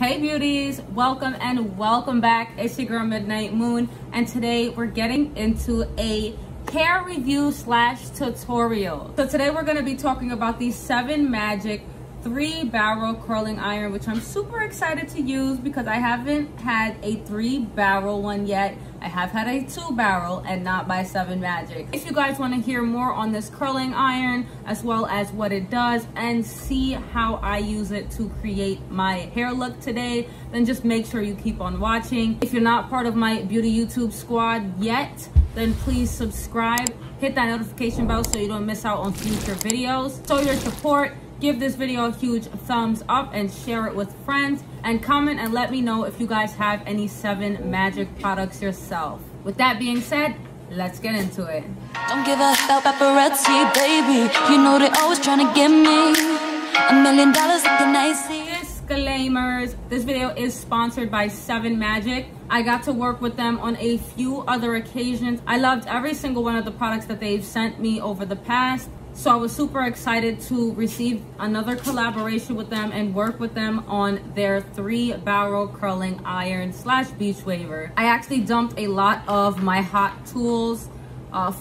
Hey beauties, welcome and welcome back. It's your girl Midnight Moon, and today we're getting into a hair review slash tutorial. So today we're going to be talking about the 7 Magic 3-barrel curling iron, which I'm super excited to use because I haven't had a 3-barrel one yet. I have had a 2-barrel and not by 7 Magic. If you guys want to hear more on this curling iron as well as what it does and see how I use it to create my hair look today, then just make sure you keep on watching. If you're not part of my beauty YouTube squad yet, then please subscribe, hit that notification bell so you don't miss out on future videos. Show your support, give this video a huge thumbs up and share it with friends, and comment and let me know if you guys have any 7 Magic products yourself. With that being said, let's get into it. Don't give a hell paparazzi, baby. You know they always trying to give me $1 million at the night. Disclaimers, this video is sponsored by 7 Magic. I got to work with them on a few other occasions. I loved every single one of the products that they've sent me over the past. So I was super excited to receive another collaboration with them and work with them on their 3-barrel curling iron slash beach waver. I actually dumped a lot of my hot tools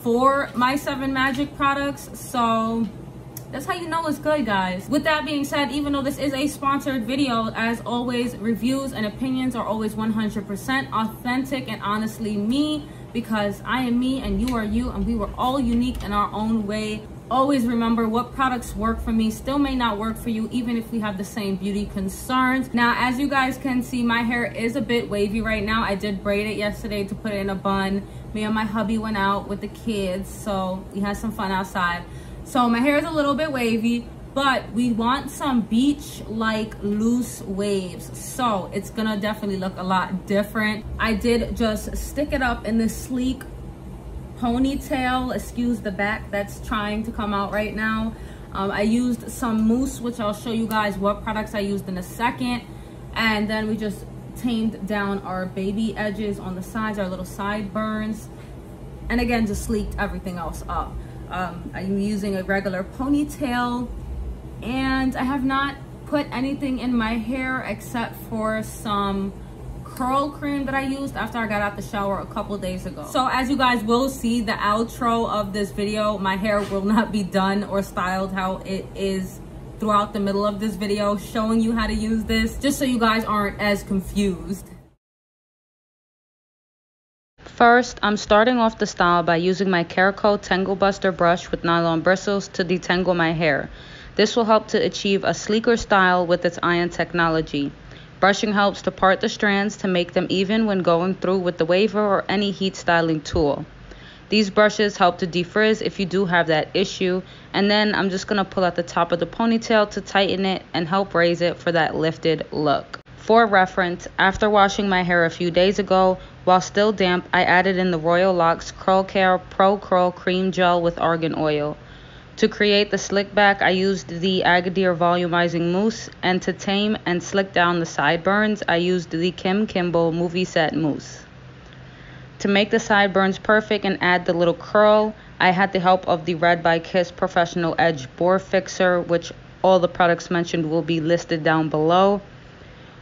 for my 7 Magic products. So that's how you know it's good, guys. With that being said, even though this is a sponsored video, as always, reviews and opinions are always 100% authentic and honestly me, because I am me and you are you, and we were all unique in our own way. Always remember what products work for me still may not work for you, even if we have the same beauty concerns. Now, as you guys can see, my hair is a bit wavy right now. I did braid it yesterday to put it in a bun. Me and my hubby went out with the kids, so we had some fun outside. So my hair is a little bit wavy, but we want some beach-like loose waves. So it's gonna definitely look a lot different. I did just stick it up in this sleek ponytail, excuse the back that's trying to come out right now. I used some mousse, which I'll show you guys what products I used in a second, and then we just tamed down our baby edges on the sides, our little sideburns, and again just sleeked everything else up. I'm using a regular ponytail, and I have not put anything in my hair except for some curl cream that I used after I got out the shower a couple days ago. So as you guys will see the outro of this video, my hair will not be done or styled how it is throughout the middle of this video, showing you how to use this, just so you guys aren't as confused. First, I'm starting off the style by using my KareCo Tangle Buster brush with nylon bristles to detangle my hair. This will help to achieve a sleeker style with its iron technology. Brushing helps to part the strands to make them even when going through with the waver or any heat styling tool. These brushes help to defrizz if you do have that issue. And then I'm just going to pull out the top of the ponytail to tighten it and help raise it for that lifted look. For reference, after washing my hair a few days ago, while still damp, I added in the Royal Locks Curl Care Pro Curl Cream Gel with argan oil. To create the slick back, I used the Agadir volumizing mousse, and to tame and slick down the sideburns, I used the Kim Kimble movie set mousse. To make the sideburns perfect and add the little curl, I had the help of the Red by Kiss Professional Edge Boar Fixer, which all the products mentioned will be listed down below.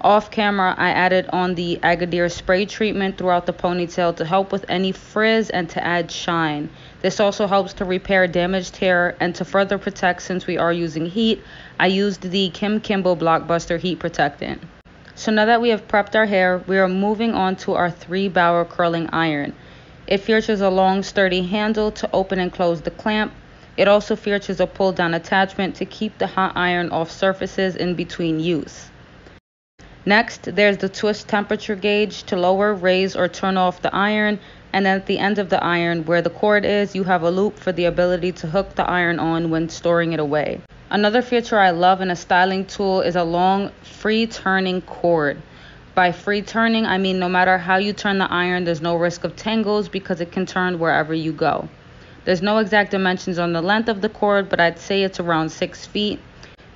Off camera, I added on the Agadir spray treatment throughout the ponytail to help with any frizz and to add shine. This also helps to repair damaged hair, and to further protect since we are using heat, I used the Kim Kimble Blockbuster Heat Protectant. So now that we have prepped our hair, we are moving on to our 3-barrel curling iron. It features a long sturdy handle to open and close the clamp. It also features a pull down attachment to keep the hot iron off surfaces in between use. Next, there's the twist temperature gauge to lower, raise, or turn off the iron, and then at the end of the iron where the cord is, you have a loop for the ability to hook the iron on when storing it away. Another feature I love in a styling tool is a long free turning cord. By free turning, I mean no matter how you turn the iron, there's no risk of tangles because it can turn wherever you go. There's no exact dimensions on the length of the cord, but I'd say it's around 6 feet.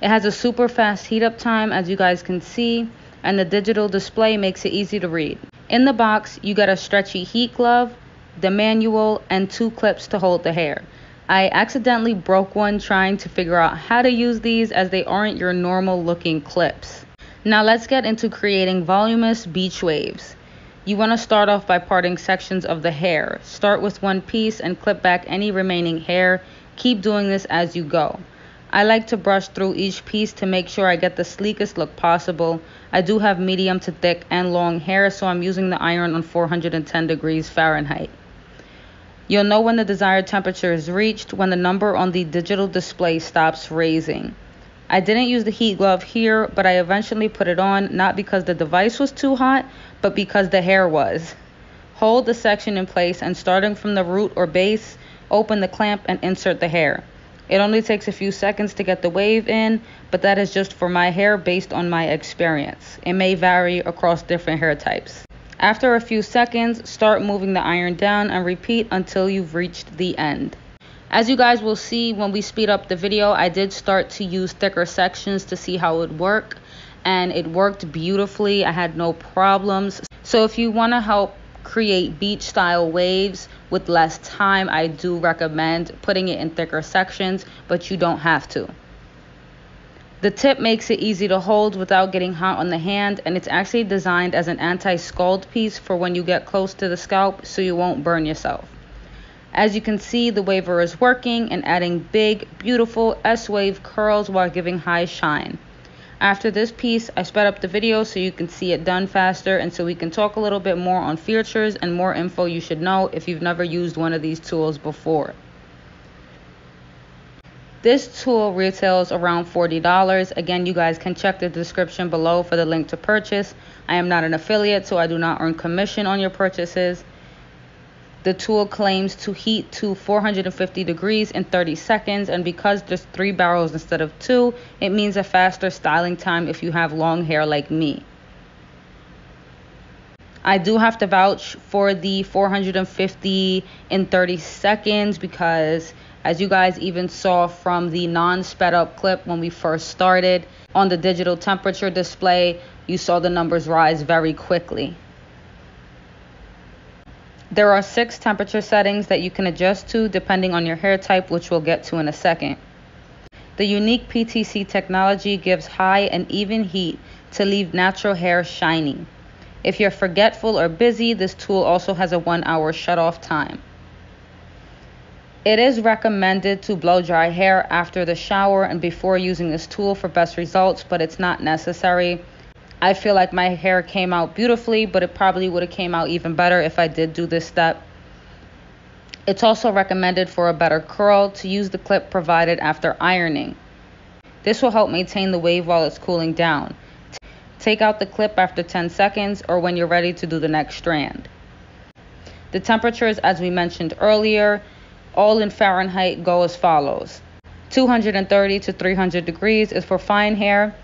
It has a super fast heat up time, as you guys can see, and the digital display makes it easy to read. In the box, you get a stretchy heat glove, the manual, and 2 clips to hold the hair. I accidentally broke one trying to figure out how to use these, as they aren't your normal looking clips. Now let's get into creating voluminous beach waves. You want to start off by parting sections of the hair. Start with one piece and clip back any remaining hair. Keep doing this as you go. I like to brush through each piece to make sure I get the sleekest look possible. I do have medium to thick and long hair, so I'm using the iron on 410 degrees Fahrenheit. You'll know when the desired temperature is reached when the number on the digital display stops raising. I didn't use the heat glove here, but I eventually put it on, not because the device was too hot, but because the hair was. Hold the section in place and starting from the root or base, open the clamp and insert the hair. It only takes a few seconds to get the wave in, but that is just for my hair based on my experience. It may vary across different hair types. After a few seconds, start moving the iron down and repeat until you've reached the end. As you guys will see when we speed up the video, I did start to use thicker sections to see how it would work, and it worked beautifully. I had no problems. So if you want to help create beach style waves with less time, I do recommend putting it in thicker sections, but you don't have to. The tip makes it easy to hold without getting hot on the hand, and it's actually designed as an anti-scald piece for when you get close to the scalp so you won't burn yourself. As you can see, the waver is working and adding big, beautiful S-wave curls while giving high shine. After this piece, I sped up the video so you can see it done faster and so we can talk a little bit more on features and more info you should know if you've never used one of these tools before. This tool retails around $40. Again, you guys can check the description below for the link to purchase. I am not an affiliate, so I do not earn commission on your purchases. The tool claims to heat to 450 degrees in 30 seconds, and because there's 3 barrels instead of 2, it means a faster styling time if you have long hair like me. I do have to vouch for the 450 in 30 seconds because, as you guys even saw from the non-sped up clip when we first started, on the digital temperature display, you saw the numbers rise very quickly. There are 6 temperature settings that you can adjust to depending on your hair type, which we'll get to in a second. The unique PTC technology gives high and even heat to leave natural hair shiny. If you're forgetful or busy, this tool also has a 1-hour shutoff time. It is recommended to blow dry hair after the shower and before using this tool for best results, but it's not necessary. I feel like my hair came out beautifully, but it probably would have came out even better if I did do this step. It's also recommended for a better curl to use the clip provided after ironing. This will help maintain the wave while it's cooling down. Take out the clip after 10 seconds or when you're ready to do the next strand. The temperatures, as we mentioned earlier, all in Fahrenheit, go as follows. 230 to 300 degrees is for fine hair.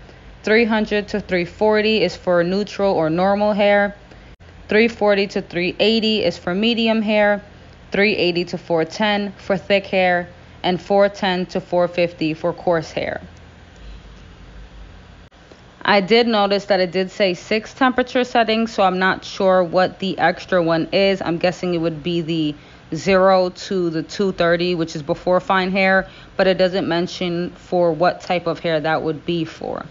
300 to 340 is for neutral or normal hair. 340 to 380 is for medium hair. 380 to 410 for thick hair. And 410 to 450 for coarse hair. I did notice that it did say 6 temperature settings, so I'm not sure what the extra one is. I'm guessing it would be the 0 to the 230, which is before fine hair, but it doesn't mention for what type of hair that would be for.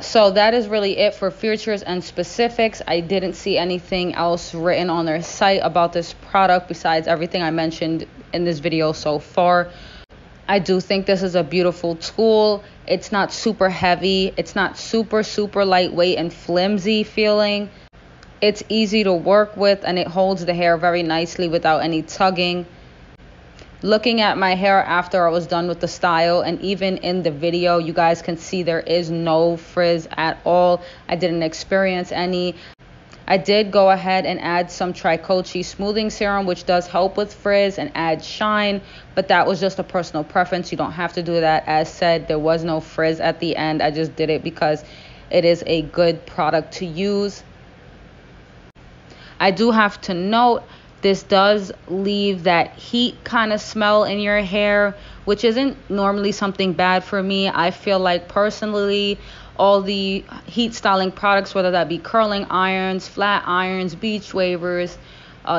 So that is really it for features and specifics. I didn't see anything else written on their site about this product besides everything I mentioned in this video so far. I do think this is a beautiful tool. It's not super heavy. It's not super lightweight and flimsy feeling. It's easy to work with and it holds the hair very nicely without any tugging. Looking at my hair after I was done with the style, and even in the video, you guys can see there is no frizz at all. I didn't experience any. I did go ahead and add some Tricoci smoothing serum, which does help with frizz and add shine, but that was just a personal preference. You don't have to do that. As said, there was no frizz at the end. I just did it because it is a good product to use. I do have to note, this does leave that heat kind of smell in your hair, which isn't normally something bad for me. I feel like personally, all the heat styling products, whether that be curling irons, flat irons, beach wavers,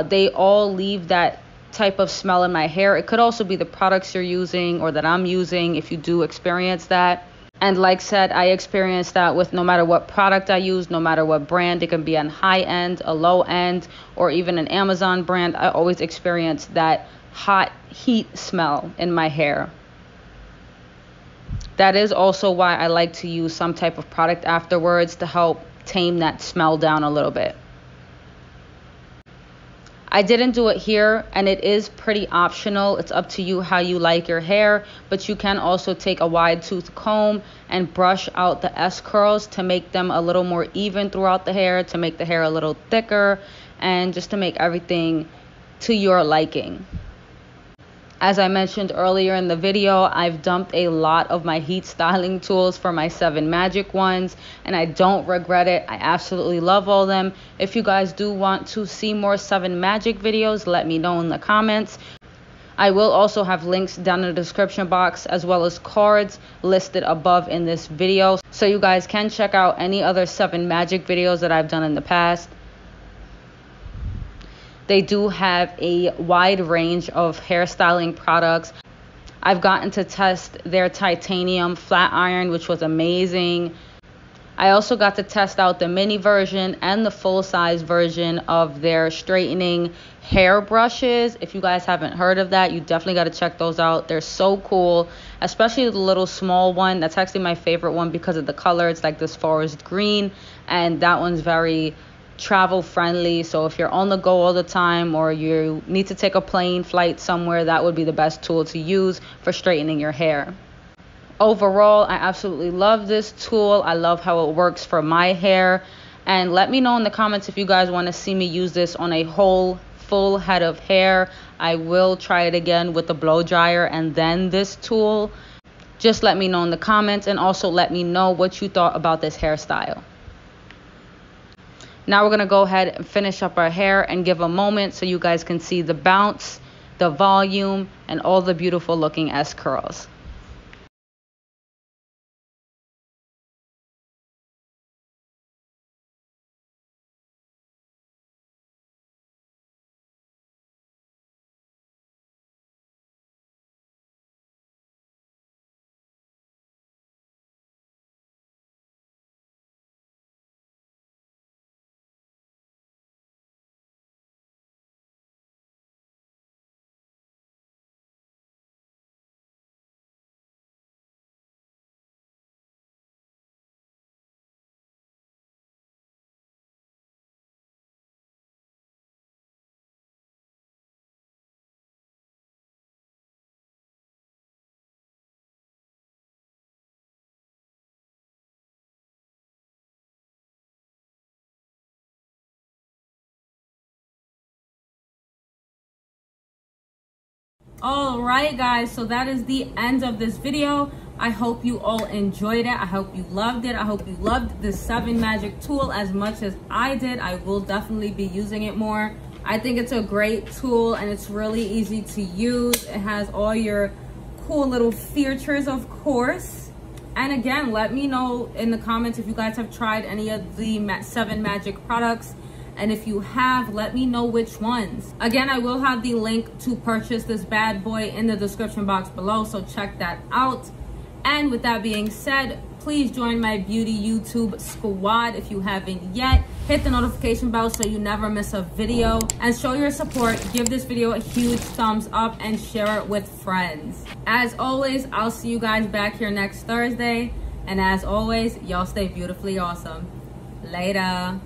they all leave that type of smell in my hair. It could also be the products you're using or that I'm using if you do experience that. And like said, I experienced that with no matter what product I use, no matter what brand. It can be on high end, a low end, or even an Amazon brand. I always experience that hot heat smell in my hair. That is also why I like to use some type of product afterwards to help tame that smell down a little bit. I didn't do it here, and it is pretty optional. It's up to you how you like your hair, but you can also take a wide tooth comb and brush out the S curls to make them a little more even throughout the hair, to make the hair a little thicker, and just to make everything to your liking. As I mentioned earlier in the video, I've dumped a lot of my heat styling tools for my 7 magic ones, and I don't regret it. I absolutely love all them. If you guys do want to see more 7 magic videos, let me know in the comments. I will also have links down in the description box as well as cards listed above in this video, so you guys can check out any other 7 magic videos that I've done in the past. They do have a wide range of hairstyling products. I've gotten to test their titanium flat iron, which was amazing. I also got to test out the mini version and the full-size version of their straightening hair brushes. If you guys haven't heard of that, you definitely got to check those out. They're so cool, especially the little small one. That's actually my favorite one because of the color. It's like this forest green, and that one's very travel friendly, so if you're on the go all the time or you need to take a plane flight somewhere, that would be the best tool to use for straightening your hair. Overall, I absolutely love this tool. I love how it works for my hair, and let me know in the comments if you guys want to see me use this on a whole full head of hair. I will try it again with the blow dryer and then this tool. Just let me know in the comments, and also let me know what you thought about this hairstyle. Now we're going to go ahead and finish up our hair and give a moment so you guys can see the bounce, the volume, and all the beautiful looking S curls. All right guys, so that is the end of this video. I hope you all enjoyed it. I hope you loved it. I hope you loved the 7 magic tool as much as I did. I will definitely be using it more. I think it's a great tool, and it's really easy to use. It has all your cool little features, of course. And again, let me know in the comments if you guys have tried any of the 7 magic products. And if you have, let me know which ones. Again, I will have the link to purchase this bad boy in the description box below, so check that out. And with that being said, please join my beauty YouTube squad if you haven't yet. Hit the notification bell so you never miss a video. And show your support. Give this video a huge thumbs up and share it with friends. As always, I'll see you guys back here next Thursday. And as always, y'all stay beautifully awesome. Later.